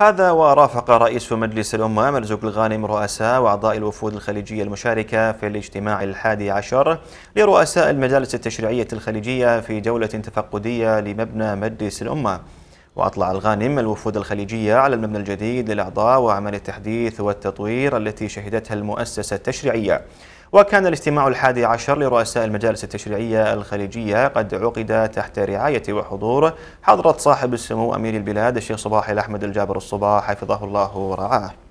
هذا ورافق رئيس مجلس الأمة مرزوق الغانم رؤساء وأعضاء الوفود الخليجية المشاركة في الاجتماع ال11 لرؤساء المجالس التشريعية الخليجية في جولة تفقدية لمبنى مجلس الأمة. وأطلع الغانم الوفود الخليجية على المبنى الجديد للأعضاء وأعمال التحديث والتطوير التي شهدتها المؤسسة التشريعية. وكان الاجتماع ال11 لرؤساء المجالس التشريعية الخليجية قد عقد تحت رعاية وحضور حضرة صاحب السمو أمير البلاد الشيخ صباح الأحمد الجابر الصباح حفظه الله ورعاه.